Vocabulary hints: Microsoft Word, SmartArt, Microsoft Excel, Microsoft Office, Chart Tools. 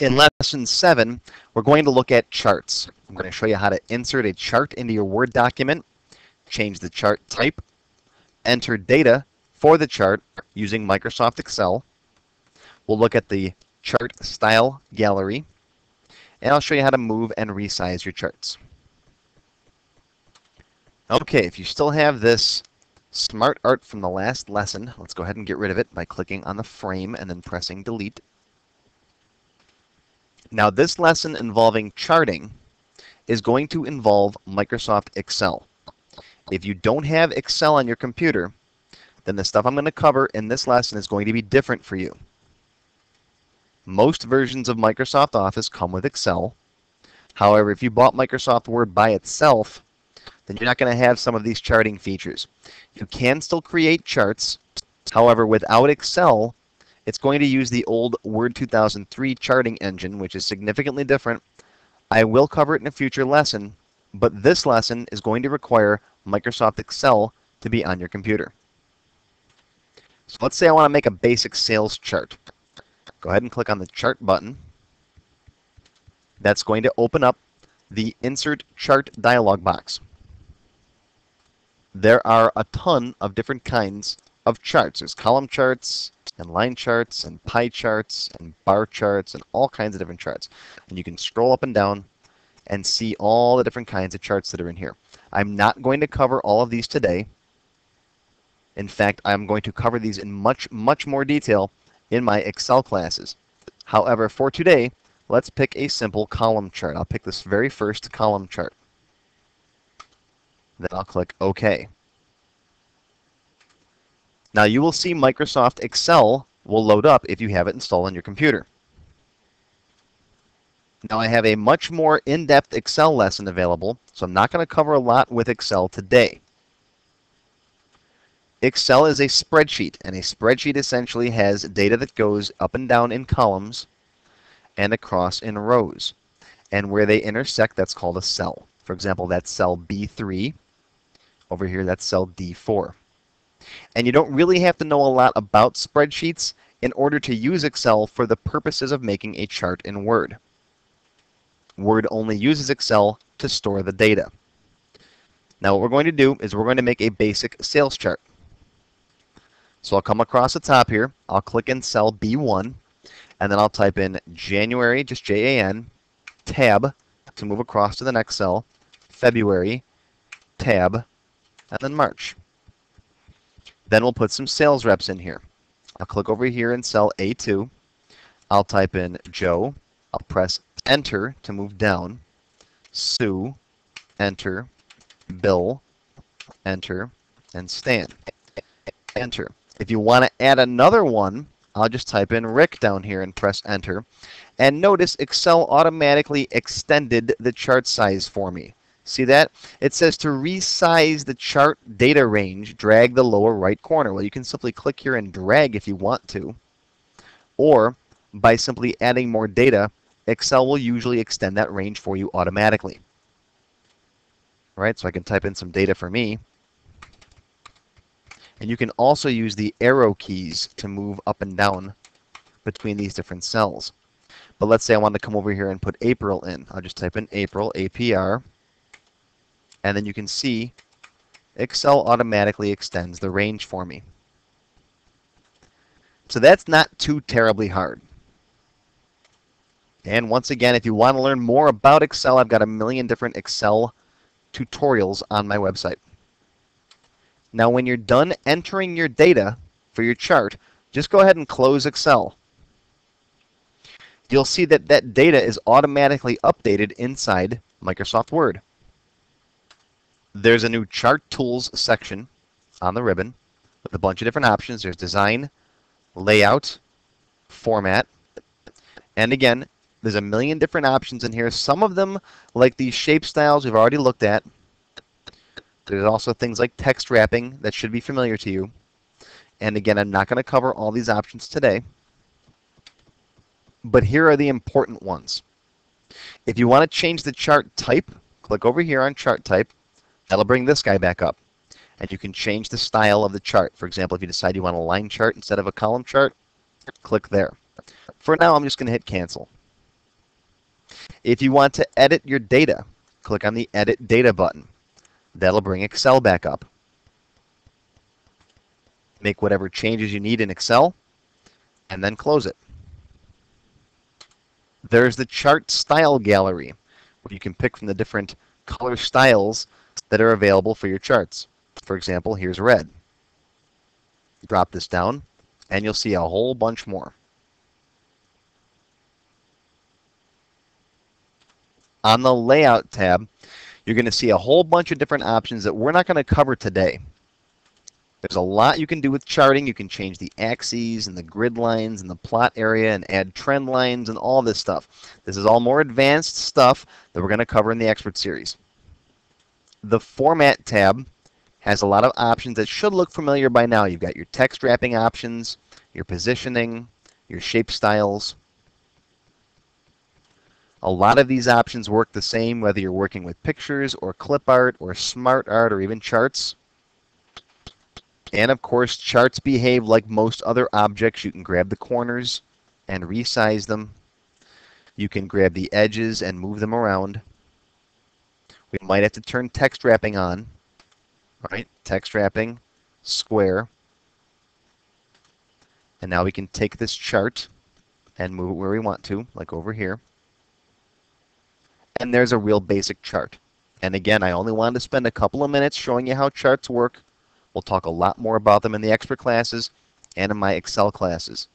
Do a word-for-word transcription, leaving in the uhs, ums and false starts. In lesson seven, we're going to look at charts. I'm going to show you how to insert a chart into your Word document, change the chart type, enter data for the chart using Microsoft Excel. We'll look at the chart style gallery, and I'll show you how to move and resize your charts. Okay, if you still have this SmartArt from the last lesson, let's go ahead and get rid of it by clicking on the frame and then pressing delete. Now, this lesson involving charting is going to involve Microsoft Excel. If you don't have Excel on your computer, then the stuff I'm going to cover in this lesson is going to be different for you. Most versions of Microsoft Office come with Excel. However, if you bought Microsoft Word by itself, then you're not going to have some of these charting features. You can still create charts. However, without Excel, it's going to use the old Word two thousand three charting engine, which is significantly different. I will cover it in a future lesson, but this lesson is going to require Microsoft Excel to be on your computer. So let's say I want to make a basic sales chart. Go ahead and click on the chart button. That's going to open up the Insert Chart dialog box. There are a ton of different kinds of charts. There's column charts, and line charts, and pie charts, and bar charts, and all kinds of different charts. And you can scroll up and down and see all the different kinds of charts that are in here. I'm not going to cover all of these today. In fact, I'm going to cover these in much, much more detail in my Excel classes. However, for today, let's pick a simple column chart. I'll pick this very first column chart. Then I'll click OK. Now, you will see Microsoft Excel will load up if you have it installed on your computer. Now, I have a much more in-depth Excel lesson available, so I'm not going to cover a lot with Excel today. Excel is a spreadsheet, and a spreadsheet essentially has data that goes up and down in columns and across in rows. And where they intersect, that's called a cell. For example, that's cell B three. Over here, that's cell D four. And you don't really have to know a lot about spreadsheets in order to use Excel for the purposes of making a chart in Word. Word only uses Excel to store the data. Now, what we're going to do is we're going to make a basic sales chart. So I'll come across the top here, I'll click in cell B one, and then I'll type in January, just J A N, tab, to move across to the next cell, February, tab, and then March. Then we'll put some sales reps in here. I'll click over here in cell A two. I'll type in Joe. I'll press Enter to move down. Sue, Enter, Bill, Enter, and Stan, Enter. If you want to add another one, I'll just type in Rick down here and press Enter. And notice Excel automatically extended the chart size for me. See that? It says to resize the chart data range, drag the lower right corner. Well, you can simply click here and drag if you want to. Or by simply adding more data, Excel will usually extend that range for you automatically. Right? So I can type in some data for me. And you can also use the arrow keys to move up and down between these different cells. But let's say I want to come over here and put April in. I'll just type in April, A P R. And then you can see Excel automatically extends the range for me. So that's not too terribly hard. And once again, if you want to learn more about Excel, I've got a million different Excel tutorials on my website. Now, when you're done entering your data for your chart, just go ahead and close Excel. You'll see that that data is automatically updated inside Microsoft Word. There's a new Chart Tools section on the ribbon with a bunch of different options. There's Design, Layout, Format, and again, there's a million different options in here. Some of them, like these shape styles we've already looked at. There's also things like text wrapping that should be familiar to you. And again, I'm not going to cover all these options today, but here are the important ones. If you want to change the chart type, click over here on Chart Type. That'll bring this guy back up, and you can change the style of the chart. For example, if you decide you want a line chart instead of a column chart, click there. For now, I'm just going to hit cancel. If you want to edit your data, click on the Edit Data button. That'll bring Excel back up. Make whatever changes you need in Excel, and then close it. There's the Chart Style Gallery, where you can pick from the different color styles that are available for your charts. For example, here's red. Drop this down, and you'll see a whole bunch more. On the Layout tab, you're going to see a whole bunch of different options that we're not going to cover today. There's a lot you can do with charting. You can change the axes and the grid lines and the plot area and add trend lines and all this stuff. This is all more advanced stuff that we're going to cover in the Expert Series. The Format tab has a lot of options that should look familiar by now. You've got your text wrapping options, your positioning, your shape styles. A lot of these options work the same whether you're working with pictures or clip art or SmartArt or even charts. And of course, charts behave like most other objects. You can grab the corners and resize them. You can grab the edges and move them around. We might have to turn text wrapping on. Right? Text wrapping, square. And now we can take this chart and move it where we want to, like over here. And there's a real basic chart. And again, I only wanted to spend a couple of minutes showing you how charts work. We'll talk a lot more about them in the expert classes and in my Excel classes.